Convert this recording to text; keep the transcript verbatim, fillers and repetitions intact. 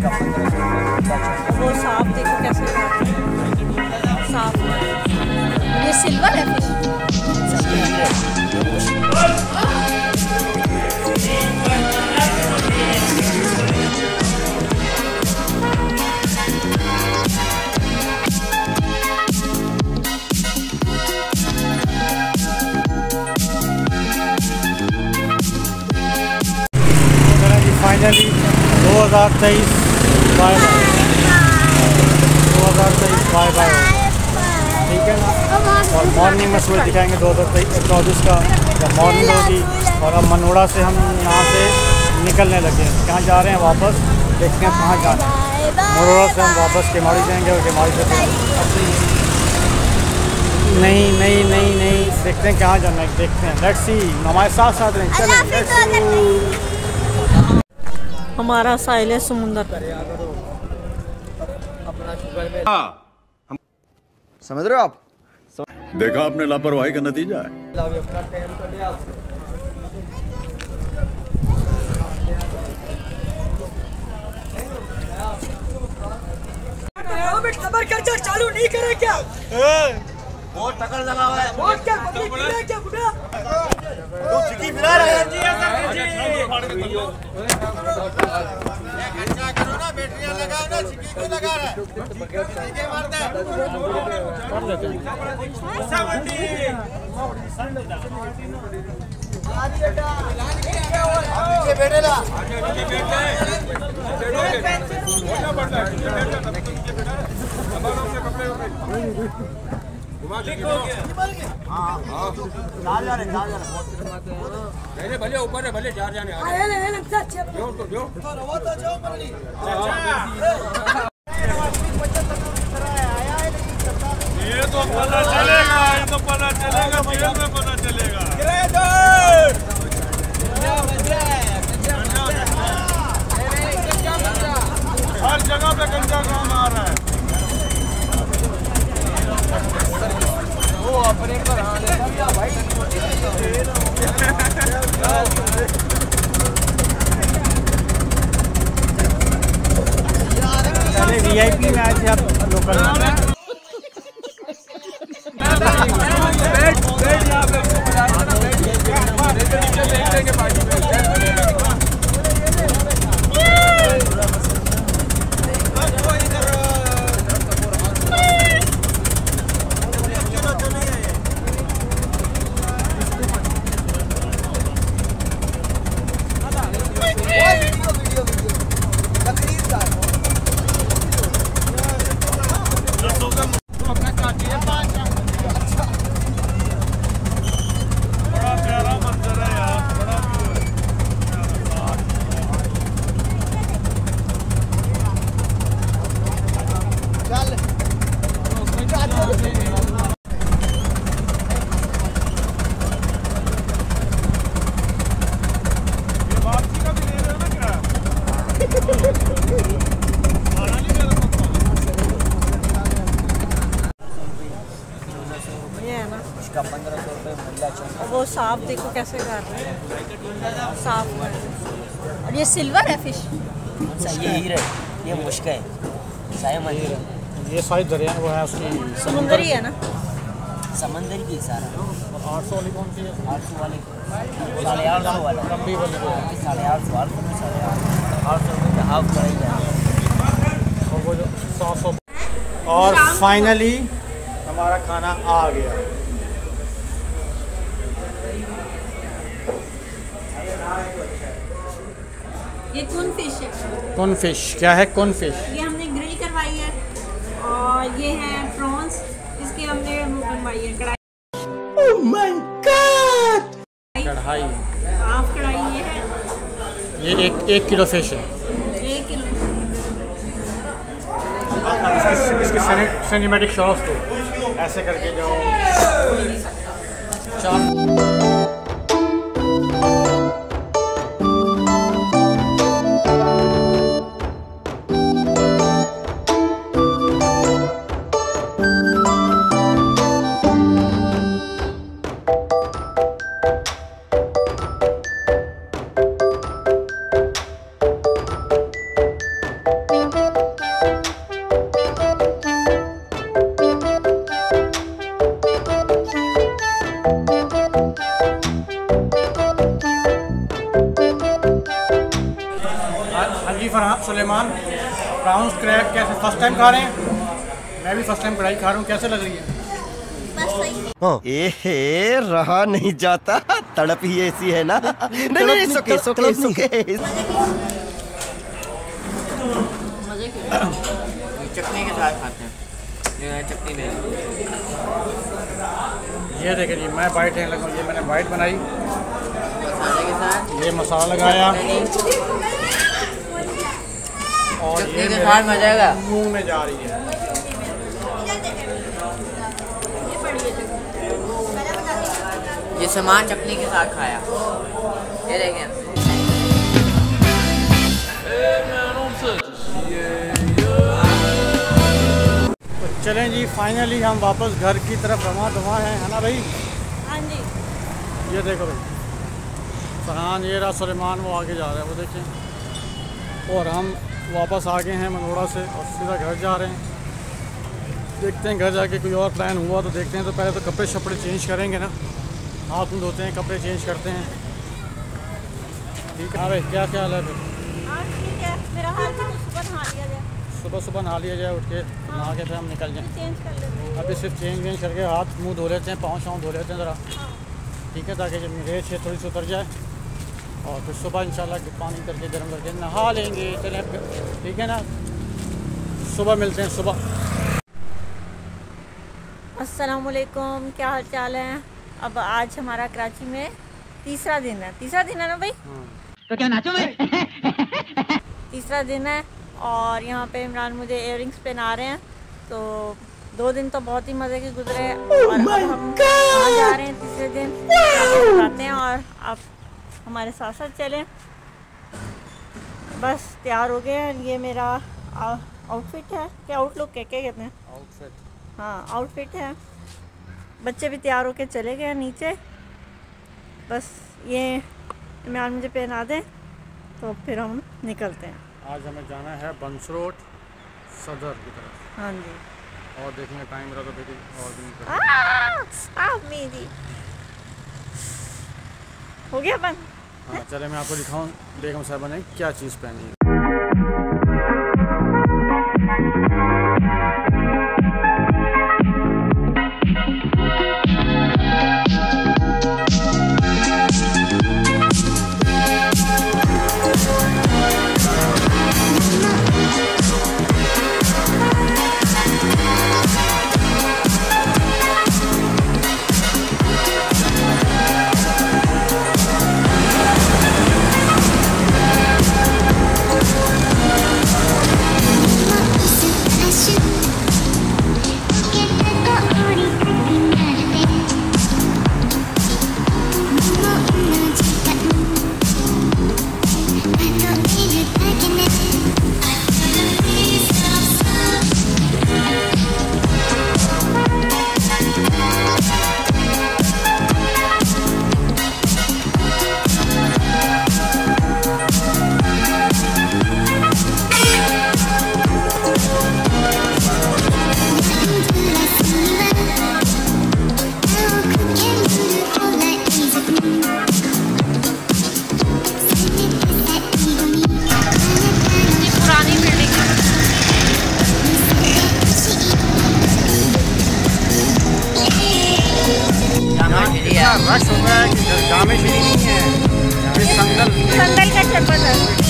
वो साफ देखो कैसे साफ है, ये सिल्वर है फाइनली दो हज़ार तेईस बाय बाय दो हज़ार तेईस बाय बाय ठीक है ना। और मॉर्निंग में सूरज दिखाएंगे दो हज़ार चौबीस का, जब मॉर्निंग होगी। और अब मनोरा से हम यहाँ से निकलने लगे हैं, कहाँ जा रहे हैं वापस, देखते हैं कहाँ जाना है। मनोरा से हम वापस केमारी जाएंगे और केमारी से नहीं नहीं नहीं नहीं देखते हैं कहाँ जाना है, देखते हैं। लेट्स सी, हमारे साथ साथ रहें, चलें। हमारा साहिल है समुंदर, समझ रहे हो आप? देखा आपने लापरवाही का नतीजा है। चालू नहीं करे क्या? बहुत टक्कर लगा हुआ है, बहुत क्या क्या भले ऊपर है, भले चार जाने आ तो पता चलेगा, ये तो पता चलेगा, जेल में पता चलेगा। हर जगह पे गंजा काम आ रहा है। वो अपने पर भाई चले वीआईपी में आज आप लोकल में वो साफ देखो कैसे कर रहे हैं, साफ है। और ये सिल्वर है फिश, ये हीरा है, ये मुश्का है, ये सारी दरिया वो है, उसकी समुंदरी है ना, समंदर की सारा। आठ सौ वाली कौन सी है? आठ सौ वाली साढ़े आठ सौ वाला लंबी वाली साढ़े आठ सौ आठ सौ साढ़े आठ आठ सौ रुपये हाफ कढ़ाई है, और वो जो सौ सौ। और फाइनली हमारा खाना आ गया। ये कुन फिश है। कुन फिश क्या है? कुन फिश ये हमने ग्रिल करवाई है, और ये है प्रॉन्स, इसके हमने वो बनवाई है कढ़ाई। ओह माय गॉड, कढ़ाई हाफ कढ़ाई ये है। ये एक एक किलो फिश है, एक किलो। इसके सिनेमैटिक शॉट्स तो ऐसे करके जाओ। फरहाद सुलेमान। प्राउन्स क्रैब कैसे फर्स्ट टाइम खा रहे हैं? मैं भी फर्स्ट टाइम कढ़ाई खा रहा हूँ, कैसे लग रही है? हाँ। ए रहा नहीं जाता, तड़प ही ऐसी है ना। नहीं नहीं सुके सुके सुके चटनी के साथ खाते हैं। चटनी नहीं, ये देखिए जी मैं बाइट है लगा, ये मैंने बाइट बनाई मसाले के साथ, ये मसाला लगाया और ये मजा मुंह में जा रही है। ये सामान चटनी के साथ खाया, ये देखिए। चलें जी फाइनली हम वापस घर की तरफ रवा धुआ हैं, है ना भाई? हाँ जी। ये देखो भाई फरहान, ये रहा सुलेमान, वो आगे जा रहा है, वो देखें। और हम वापस आ गए हैं मनोरा से और सीधा घर जा रहे हैं। देखते हैं घर जाके कोई और प्लान हुआ तो देखते हैं। तो पहले तो कपड़े शपड़े चेंज करेंगे ना, हाथ में धोते हैं, कपड़े चेंज करते हैं। ठीक है भाई, क्या क्या हाल है फिर? सुबह सुबह नहा लिया जाए, उठ के नहा के फिर हम निकल जाएँ। चेंज कर लेते हैं अभी, सिर्फ चेंज वेंज करके हाथ मुंह धो लेते हैं, पाँव शाँव धो लेते हैं ज़रा। ठीक है, ताकि जब रेत है थोड़ी सी उतर जाए और फिर सुबह इंशाल्लाह पानी करके गर्म करके नहा लेंगे। चलें ठीक है ना, सुबह मिलते हैं सुबह। अस्सलामुअलैकुम, क्या हाल चाल है? अब आज हमारा कराची में तीसरा दिन है, तीसरा दिन है ना भाई? तो क्या नाचो मैं? तीसरा दिन है और यहाँ पे इमरान मुझे इयररिंग्स पहना रहे हैं। तो दो दिन तो बहुत ही मज़े के गुजरे हैं और अब हम जा रहे हैं तीसरे दिन जाते हैं। और आप हमारे साथ साथ चलें। बस तैयार हो गए हैं। ये मेरा आउटफिट है, क्या आउटलुक है, क्या कहते हैं? आउटफिट, हाँ आउटफिट है। बच्चे भी तैयार होके चले गए नीचे, बस ये इमरान मुझे पहना दें तो फिर हम निकलते हैं। आज हमें जाना है बंसरोट सदर की तरफ। हाँ जी। और देखने टाइम रहा तो बेटी और भी नहीं हो गया बंद। हाँ चले, मैं आपको दिखाऊँ बेगम साहबा ने क्या चीज़ पहनी है। रश हो गया है कि नहीं है, संदल का चप्पल है।